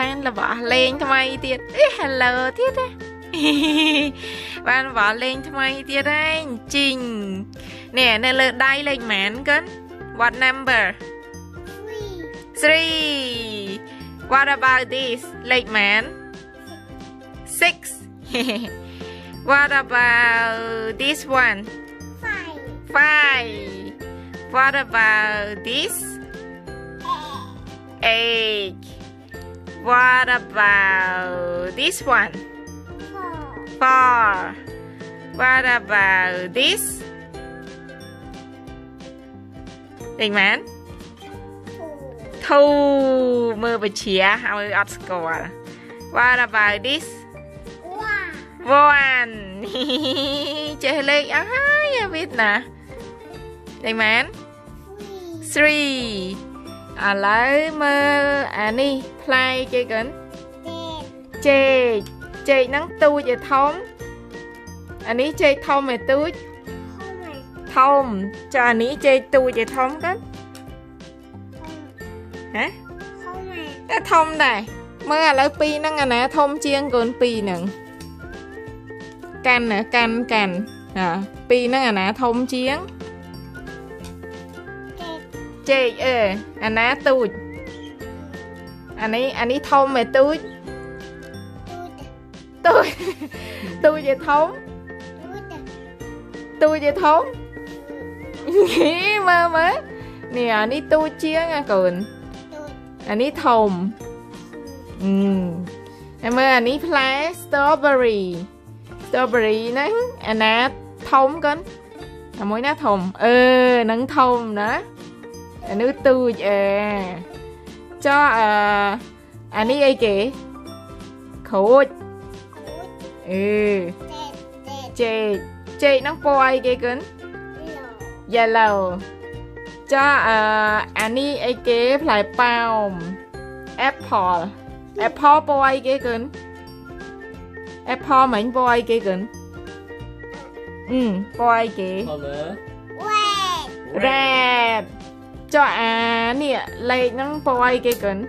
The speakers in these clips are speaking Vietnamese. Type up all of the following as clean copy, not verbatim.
bạn là bỏ lên thay tiệt hello tiệt bạn bỏ lên thay tiệt anh Trình nè nè lợt đây lên mán cấn what number 3 what about this lên mán 6 what about this one 5 What about this? Egg. What about this one? 4. What about this? Đình mán. 2. Mơ bà chía. How ot score. What about this? 1. Chơi lên áo hai biết nè. Đình mán. 3 à lấy mơ à ni play chơi cẩn chơi chơi nắng tu chơi thông à ní chơi thông mày túi thông cho à ní chơi tu chơi thông cẩn hả thông này mơ à lấy pi nắng à nè thông chiên còn pi nè cành à cành cành à pi nắng à nè thông chiên chơi anh á tui anh ấy thông mày tui tui về thống tui về thống nghĩ mơ mới nè anh ấy tui chia à còn anh ấy thông em ơi anh ấy play strawberry strawberry nắng anh á thông con à mỗi ná thông nắng thông nữa nữ tư cho anh ấy ai kể khổ chị nó po ai kể cấn dạ lầu cho anh ấy ai kể phải bao apple apple po ai kể cấn apple mình po ai kể cấn po ai kể red cho à nè lấy nắng poi cái cẩn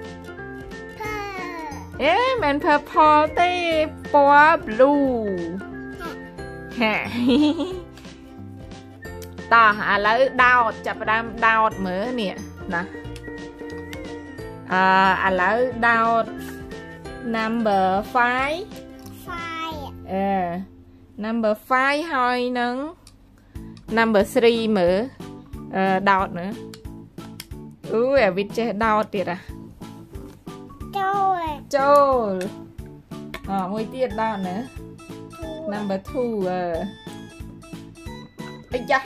mình purple tê poi blue ha ta à lấy đào chặt đam đào mở nè nè à lấy đào number 5 number 5 hơi nắng number 3 mở đào nữa ui vịt chết đau tiệt à trâu à mùi tiệt đau nữa number 2 ây da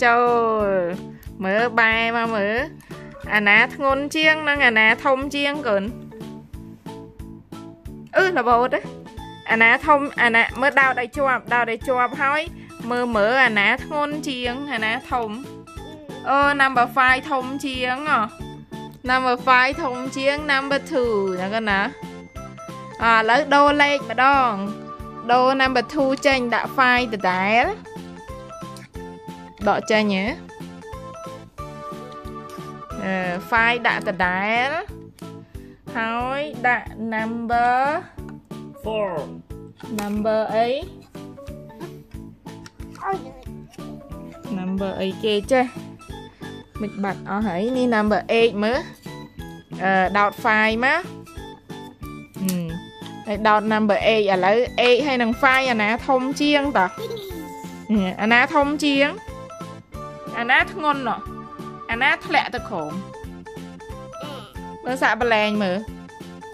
trâu mở bài mà mở à ná ngôn chiêng năng à ná thông chiêng cẩn là bột đấy anh à thông anh à mơ đau đầy chuột hỏi mơ mở anh à thôn chiêng anh à thông number 5 thông chiêng à number 5 thông chiêng number 2 nè con nè à lấy đô lệch mà đong đô number 2 chênh đã 5 từ đáy đọ chênh nhé 5 đã từ đáy hỏi đã number 4 number 8 number 8 kê chứ mịch bạc ở hãy ni number 8 mới đọt phai má đọt number 8 à lấy 8 hay nằng phai à ná thông chiêng ta à ná thông chiêng à ná ngôn nọ à ná lẹ ta khổ bơ xạ bà lèn mơ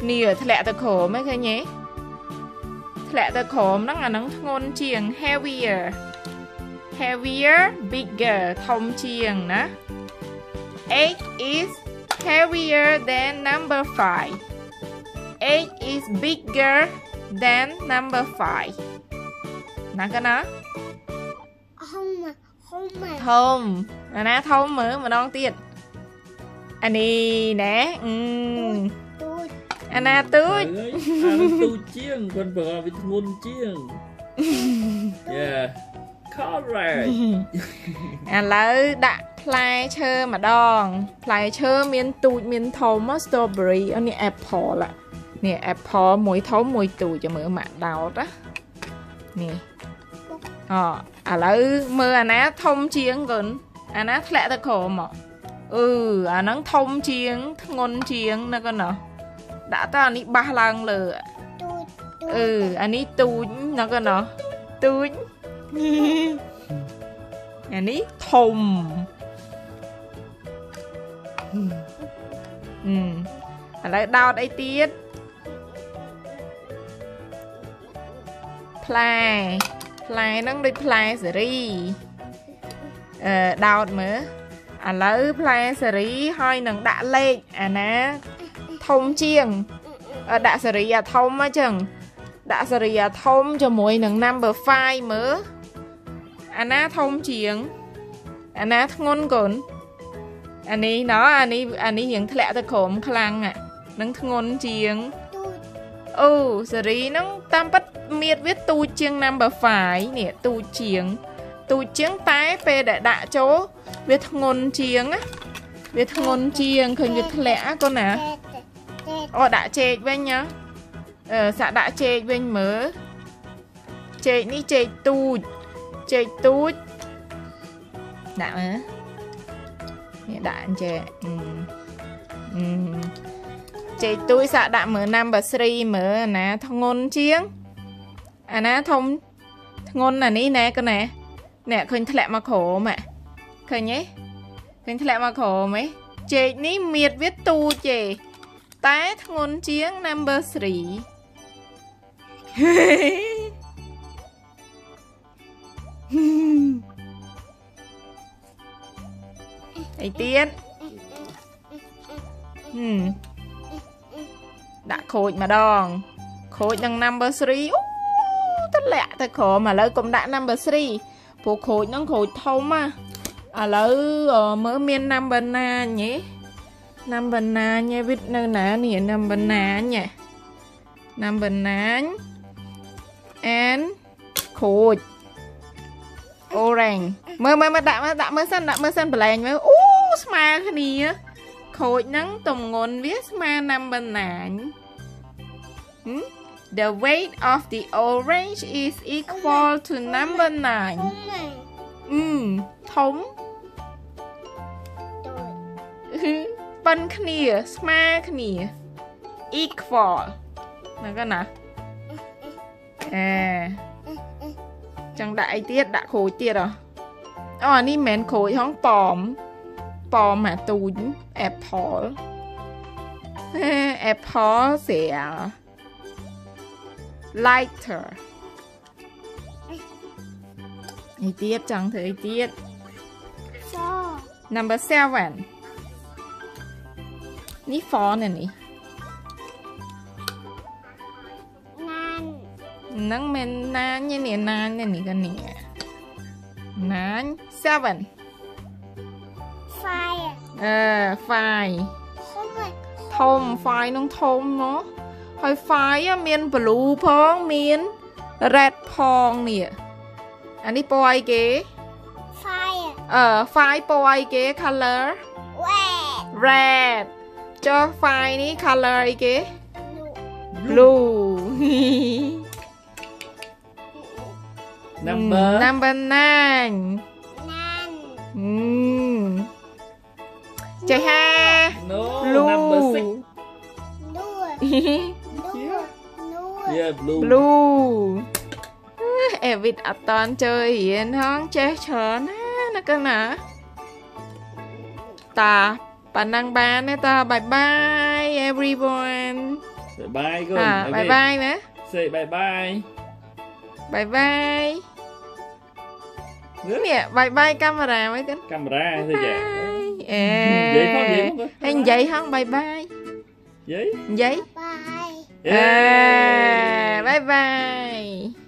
ni ở lẹ ta khổ mới khơi nhé lẽ ta khổm nó là nắng ngôn chiêng heavier heavier bigger thông chiêng nè 8 is heavier than number 5 8 is bigger than number 5 nè cái nó thông nè nè thông mới mà non tiệt anh đi nè anh à tui chiêng con bờ với ngôn chiêng Correct. À lỡ đã play chơi mà đong play chơi miên tụi miên thôm á strawberry ở nè apple là nè apple muối thôm muối tụi cho mượn mạ đào đó nè à lỡ mưa anh á thông chiên gần anh á lẹ ta khổ mà anh nó thông chiên ngon chiên nó con nào đã ta anh đi ba lần lừa anh đi tụi nó con nào tụi nhà ní thùng lại đào đây tiết play play nâng đi play seri đào mỡ à lỡ play seri hơi nâng đã lên à ná thông chiêng đã seri à thông á chừng đã seri à thông cho mỗi nâng number 5 mỡ anh á thông chiến anh á ngôn cồn anh ấy đó anh ấy hiện lẽ thật khổm khăn ạ nâng ngôn chiến seri nâng tam bất miệt viết tu chiêng number 5 nè tu chiến tái về để đã chỗ viết ngôn chiến á viết ngôn chiến khởi viết lẽ con nè đã chê bên nhá xã đã chê bên mới chê ní chê tu chơi tút đã hả đã chơi chơi tui xạ đã mở number 3 mở ná thông ngôn chiếng à ná thông ngôn là ní nè con nè nè khơi thật lẹ mà khổ mẹ khơi nhé khơi thật lẹ mà khổ mấy chơi ní miệt viết tu chơi tái thông ngôn chiếng number 3 Đấy tiết đã khối mà đòn khối nâng number 3 tất lạ thật khổ mà lỡ cũng đã number 3 phụ khối nâng khối thông mà à lỡ mỡ miên number 9 nhé number 9 nhé viết nâng ná nhé number 9 nhé number 9 and khối orange mơ đã mơ san blank mơ sma cái này á khối nắng tùng ngôn viết sma number 9 the weight of the orange is equal to number 9 thống bần cái này sma cái này equal là cái nào chẳng đại tiết đã khối tiết rồi ní mến khối không pòm mà tù apple sẽ lighter này tiết chẳng thấy tiết number 7 ní phó này ní nắng men nan như nè nan nè cái nè nan 7 fire fire thom fire nong thom nó hơi fire á miên blue phong miên red phong nè anh đi poi kế fire fire poi kế color red cho fire ní color kế blue Number 9 Chơi ha Blue Number 6 Yeah Blue Em vịt ạ toàn chơi hiến hông Chơi chớn á Nó cơ nở Ta Bạn đang bán nè ta Bye bye everyone Bye bye con Bye bye nè Say bye bye Bye bye nè bye bye camera mấy cái camera thôi vậy anh vậy không bye bye giấy bye bye